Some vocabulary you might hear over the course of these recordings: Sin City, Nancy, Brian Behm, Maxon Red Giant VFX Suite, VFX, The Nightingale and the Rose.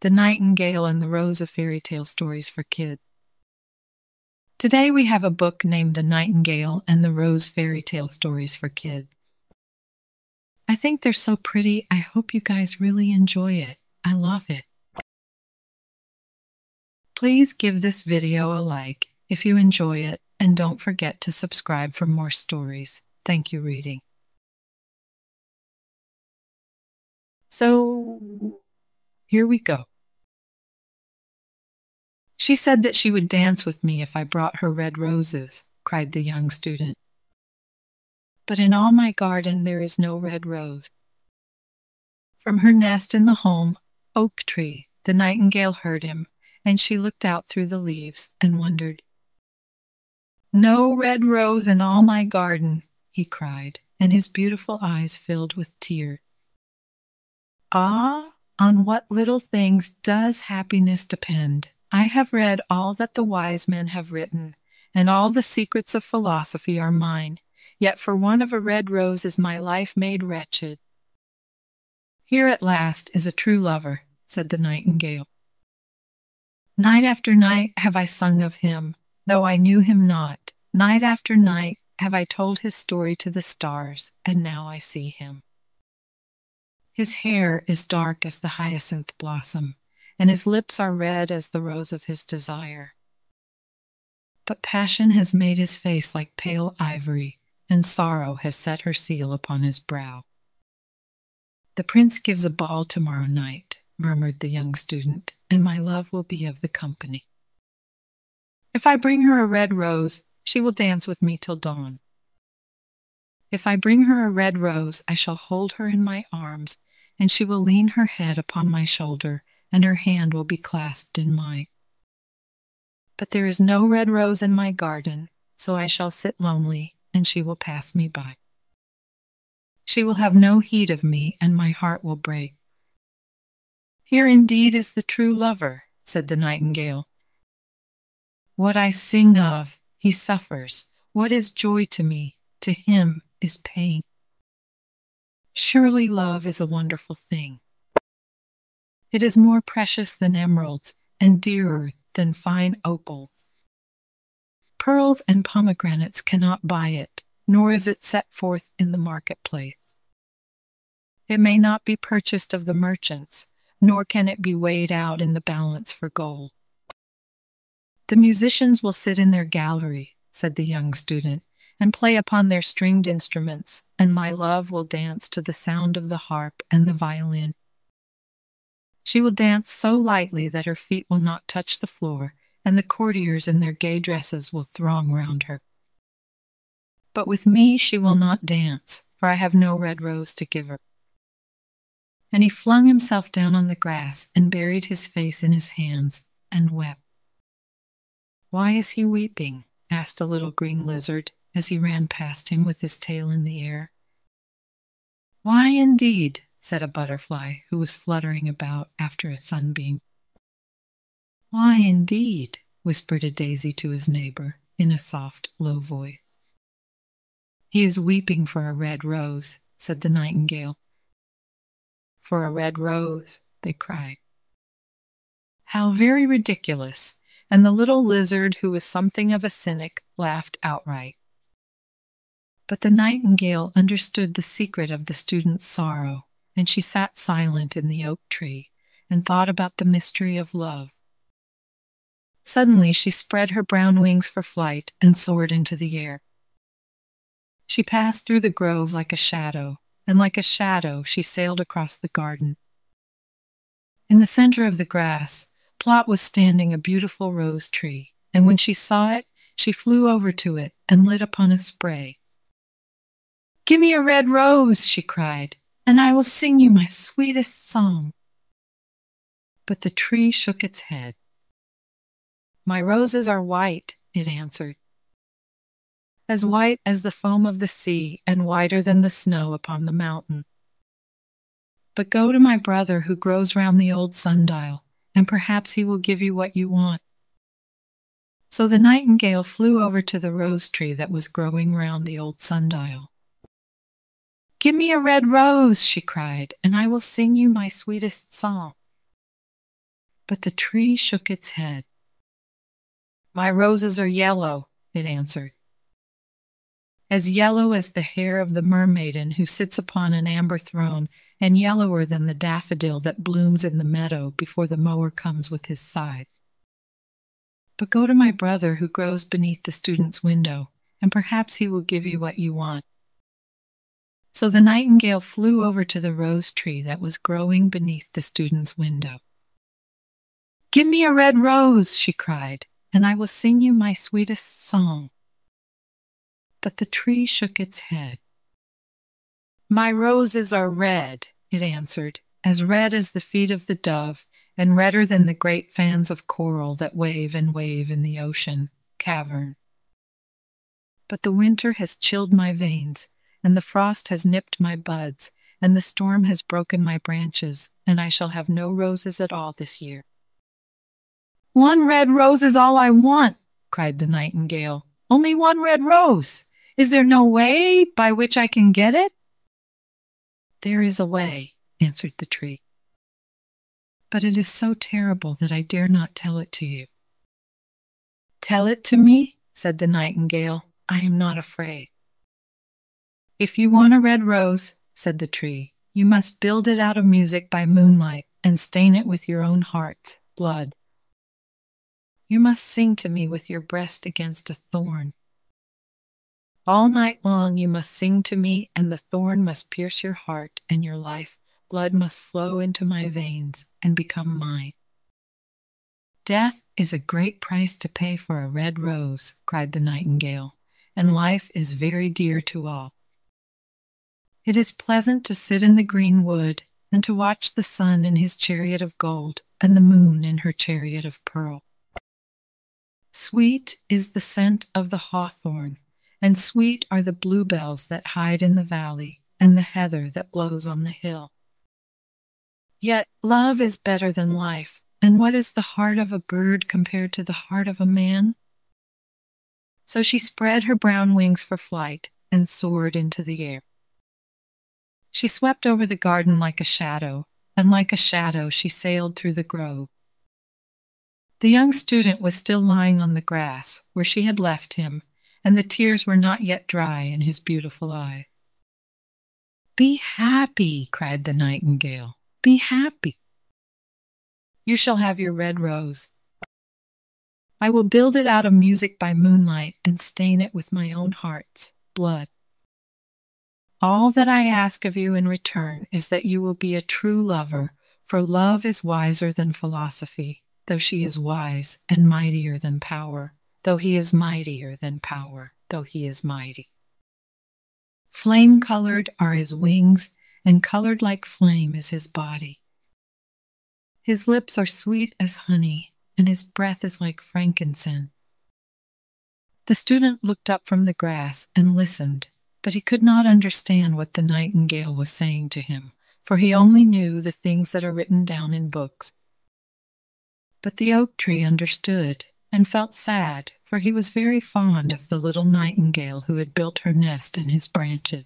The Nightingale and the Rose of Fairy Tale Stories for Kids. Today we have a book named The Nightingale and the Rose Fairy Tale Stories for Kids. I think they're so pretty. I hope you guys really enjoy it. I love it. Please give this video a like if you enjoy it, and don't forget to subscribe for more stories. Thank you, reading. So, here we go. "She said that she would dance with me if I brought her red roses," cried the young student. "But in all my garden there is no red rose." From her nest in the home oak tree, the nightingale heard him, and she looked out through the leaves and wondered. "No red rose in all my garden," he cried, and his beautiful eyes filled with tears. "Ah, on what little things does happiness depend! I have read all that the wise men have written, and all the secrets of philosophy are mine, yet for want of a red rose is my life made wretched." "Here at last is a true lover," said the nightingale. "Night after night have I sung of him, though I knew him not. Night after night have I told his story to the stars, and now I see him. His hair is dark as the hyacinth blossom, and his lips are red as the rose of his desire. But passion has made his face like pale ivory, and sorrow has set her seal upon his brow." "The prince gives a ball tomorrow night," murmured the young student, "and my love will be of the company. If I bring her a red rose, she will dance with me till dawn. If I bring her a red rose, I shall hold her in my arms, and she will lean her head upon my shoulder, and her hand will be clasped in mine. But there is no red rose in my garden, so I shall sit lonely, and she will pass me by. She will have no heed of me, and my heart will break." "Here indeed is the true lover," said the nightingale. "What I sing of, he suffers. What is joy to me, to him is pain. Surely love is a wonderful thing. It is more precious than emeralds, and dearer than fine opals. Pearls and pomegranates cannot buy it, nor is it set forth in the marketplace. It may not be purchased of the merchants, nor can it be weighed out in the balance for gold." "The musicians will sit in their gallery," said the young student, "and play upon their stringed instruments, and my love will dance to the sound of the harp and the violin. She will dance so lightly that her feet will not touch the floor, and the courtiers in their gay dresses will throng round her. But with me she will not dance, for I have no red rose to give her." And he flung himself down on the grass and buried his face in his hands and wept. "Why is he weeping?" asked a little green lizard as he ran past him with his tail in the air. "Why indeed?" said a butterfly who was fluttering about after a sunbeam. "Why indeed?" whispered a daisy to his neighbor in a soft, low voice. "He is weeping for a red rose," said the nightingale. "For a red rose," they cried. "How very ridiculous!" And the little lizard, who was something of a cynic, laughed outright. But the nightingale understood the secret of the student's sorrow, and she sat silent in the oak tree and thought about the mystery of love. Suddenly she spread her brown wings for flight and soared into the air. She passed through the grove like a shadow, and like a shadow she sailed across the garden. In the center of the grass, Plot was standing a beautiful rose tree, and when she saw it, she flew over to it and lit upon a spray. "Give me a red rose," she cried, "and I will sing you my sweetest song." But the tree shook its head. "My roses are white," it answered. "As white as the foam of the sea, and whiter than the snow upon the mountain. But go to my brother who grows round the old sundial, and perhaps he will give you what you want." So the nightingale flew over to the rose tree that was growing round the old sundial. "Give me a red rose," she cried, "and I will sing you my sweetest song." but the tree shook its head. "My roses are yellow," it answered. "As yellow as the hair of the mermaiden who sits upon an amber throne, and yellower than the daffodil that blooms in the meadow before the mower comes with his scythe. But go to my brother who grows beneath the student's window, and perhaps he will give you what you want." So the nightingale flew over to the rose tree that was growing beneath the student's window. "Give me a red rose," she cried, "and I will sing you my sweetest song." But the tree shook its head. "My roses are red," it answered, "as red as the feet of the dove, and redder than the great fans of coral that wave and wave in the ocean cavern. But the winter has chilled my veins, and the frost has nipped my buds, and the storm has broken my branches, and I shall have no roses at all this year." "One red rose is all I want," cried the nightingale. "Only one red rose! Is there no way by which I can get it?" "There is a way," answered the tree. "But it is so terrible that I dare not tell it to you." "Tell it to me," said the nightingale. "I am not afraid." "If you want a red rose," said the tree, "you must build it out of music by moonlight and stain it with your own heart's blood. You must sing to me with your breast against a thorn. All night long you must sing to me, and the thorn must pierce your heart, and your life blood must flow into my veins and become mine." "Death is a great price to pay for a red rose," cried the nightingale, "and life is very dear to all. It is pleasant to sit in the green wood and to watch the sun in his chariot of gold and the moon in her chariot of pearl. Sweet is the scent of the hawthorn, and sweet are the bluebells that hide in the valley, and the heather that blows on the hill. Yet love is better than life, and what is the heart of a bird compared to the heart of a man?" So she spread her brown wings for flight and soared into the air. She swept over the garden like a shadow, and like a shadow she sailed through the grove. The young student was still lying on the grass, where she had left him, and the tears were not yet dry in his beautiful eye. "Be happy," cried the nightingale. "Be happy. You shall have your red rose. I will build it out of music by moonlight and stain it with my own heart's blood. All that I ask of you in return is that you will be a true lover, for love is wiser than philosophy, though she is wise, and mightier than power, though he is mightier than power, though he is mighty. Flame-colored are his wings, and colored like flame is his body. His lips are sweet as honey, and his breath is like frankincense." The student looked up from the grass and listened, but he could not understand what the nightingale was saying to him, for he only knew the things that are written down in books. But the oak tree understood, and felt sad, for he was very fond of the little nightingale who had built her nest in his branches.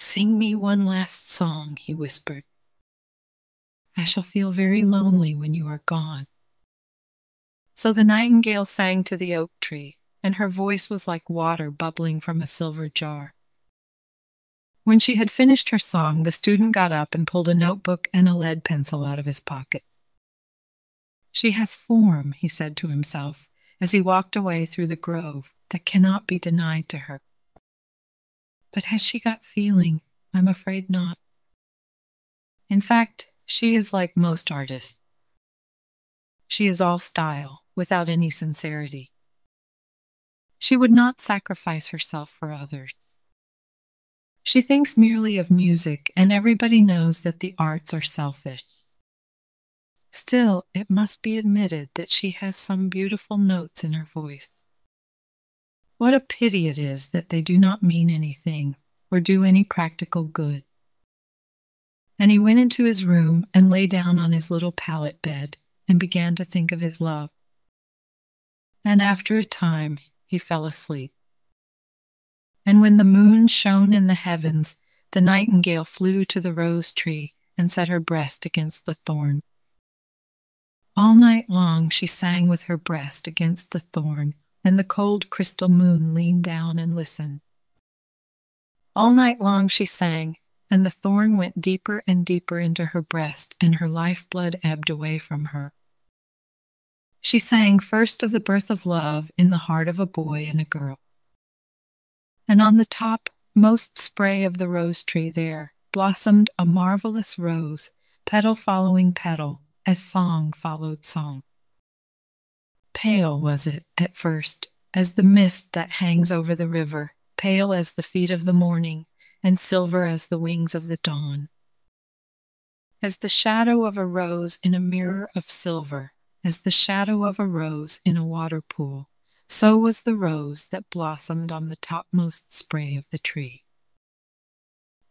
"Sing me one last song," he whispered. "I shall feel very lonely when you are gone." So the nightingale sang to the oak tree, and her voice was like water bubbling from a silver jar. When she had finished her song, the student got up and pulled a notebook and a lead pencil out of his pocket. "She has form," he said to himself, as he walked away through the grove, "that cannot be denied to her. But has she got feeling? I'm afraid not. In fact, she is like most artists. She is all style, without any sincerity. She would not sacrifice herself for others. She thinks merely of music, and everybody knows that the arts are selfish. Still, it must be admitted that she has some beautiful notes in her voice. What a pity it is that they do not mean anything or do any practical good." And he went into his room and lay down on his little pallet bed and began to think of his love. And after a time he fell asleep. And when the moon shone in the heavens, the nightingale flew to the rose tree and set her breast against the thorn. All night long she sang with her breast against the thorn, and the cold crystal moon leaned down and listened. All night long she sang, and the thorn went deeper and deeper into her breast, and her lifeblood ebbed away from her. She sang first of the birth of love in the heart of a boy and a girl. And on the topmost spray of the rose tree there blossomed a marvelous rose, petal following petal, as song followed song. Pale was it, at first, as the mist that hangs over the river, pale as the feet of the morning, and silver as the wings of the dawn. As the shadow of a rose in a mirror of silver, as the shadow of a rose in a water pool, so was the rose that blossomed on the topmost spray of the tree.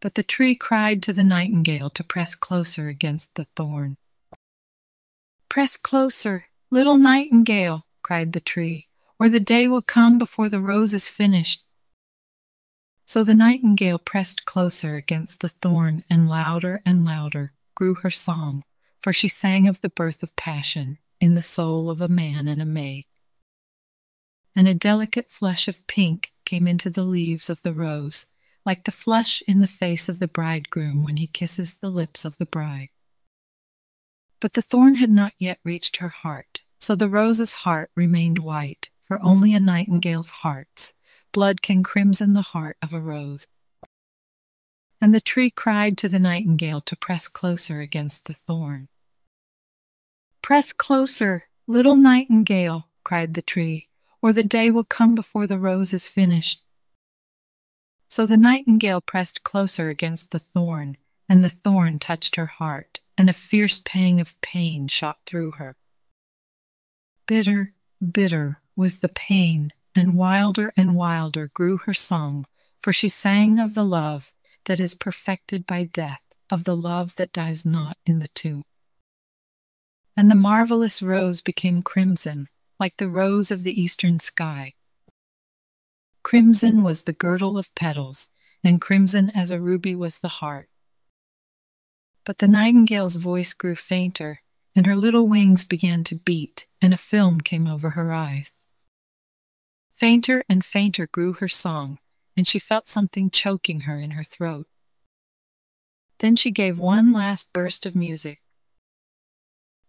But the tree cried to the nightingale to press closer against the thorn. "Press closer, little nightingale," cried the tree, "or the day will come before the rose is finished." So the nightingale pressed closer against the thorn, and louder grew her song, for she sang of the birth of passion in the soul of a man and a maid. And a delicate flush of pink came into the leaves of the rose, like the flush in the face of the bridegroom when he kisses the lips of the bride. But the thorn had not yet reached her heart, so the rose's heart remained white, for only a nightingale's heart's blood can crimson the heart of a rose. And the tree cried to the nightingale to press closer against the thorn. "Press closer, little nightingale," cried the tree, "or the day will come before the rose is finished." So the nightingale pressed closer against the thorn, and the thorn touched her heart, and a fierce pang of pain shot through her. Bitter, bitter was the pain, and wilder grew her song, for she sang of the love that is perfected by death, of the love that dies not in the tomb. And the marvelous rose became crimson, like the rose of the eastern sky. Crimson was the girdle of petals, and crimson as a ruby was the heart. But the nightingale's voice grew fainter, and her little wings began to beat, and a film came over her eyes. Fainter and fainter grew her song, and she felt something choking her in her throat. Then she gave one last burst of music.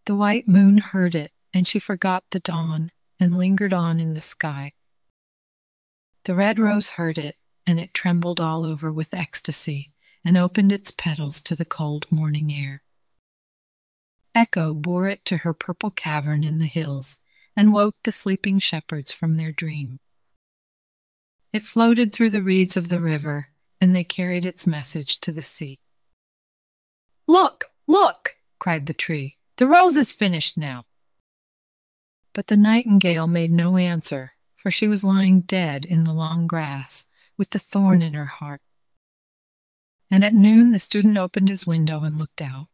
The white moon heard it, and she forgot the dawn, and lingered on in the sky. The red rose heard it, and it trembled all over with ecstasy, and opened its petals to the cold morning air. Echo bore it to her purple cavern in the hills, and woke the sleeping shepherds from their dream. It floated through the reeds of the river, and they carried its message to the sea. "Look, look!" cried the tree. "The rose is finished now." But the nightingale made no answer, for she was lying dead in the long grass, with the thorn in her heart. And at noon the student opened his window and looked out.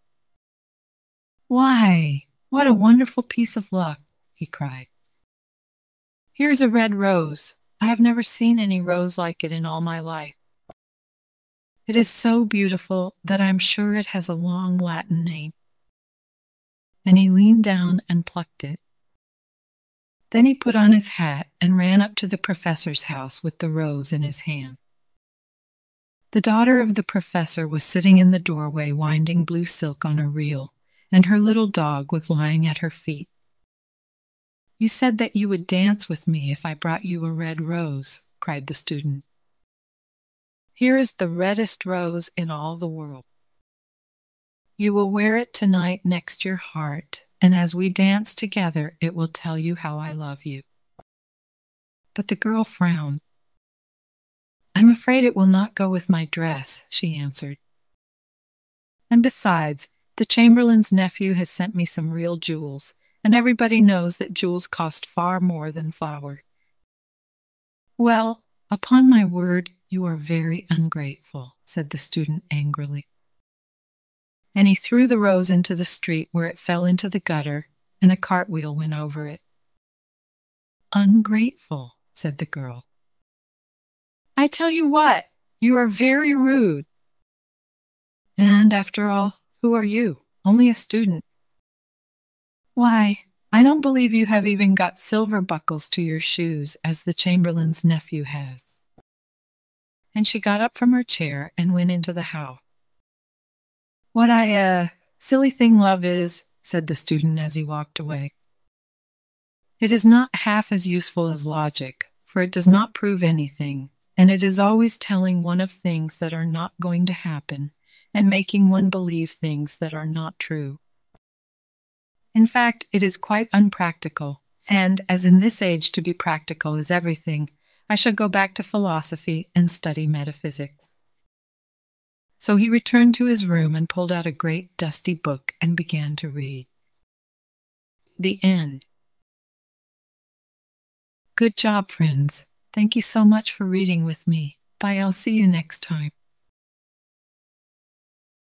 "Why, what a wonderful piece of luck," he cried. "Here's a red rose. I have never seen any rose like it in all my life. It is so beautiful that I am sure it has a long Latin name." And he leaned down and plucked it. Then he put on his hat and ran up to the professor's house with the rose in his hand. The daughter of the professor was sitting in the doorway winding blue silk on a reel, and her little dog was lying at her feet. "You said that you would dance with me if I brought you a red rose," cried the student. "Here is the reddest rose in all the world. You will wear it tonight next your heart, and as we dance together it will tell you how I love you." But the girl frowned. "I'm afraid it will not go with my dress," she answered. "And besides, the chamberlain's nephew has sent me some real jewels, and everybody knows that jewels cost far more than flour." "Well, upon my word, you are very ungrateful," said the student angrily. And he threw the rose into the street, where it fell into the gutter, and a cartwheel went over it. "Ungrateful," said the girl. "I tell you what, you are very rude. And after all, who are you? Only a student." Why, I don't believe you have even got silver buckles to your shoes, as the Chamberlain's nephew has." And she got up from her chair and went into the house. "What silly thing love is," said the student as he walked away. "It is not half as useful as logic, for it does not prove anything, and it is always telling one of things that are not going to happen, and making one believe things that are not true. In fact, it is quite unpractical, and, as in this age to be practical is everything, I shall go back to philosophy and study metaphysics." So he returned to his room and pulled out a great dusty book and began to read. The end. Good job, friends. Thank you so much for reading with me. Bye, I'll see you next time.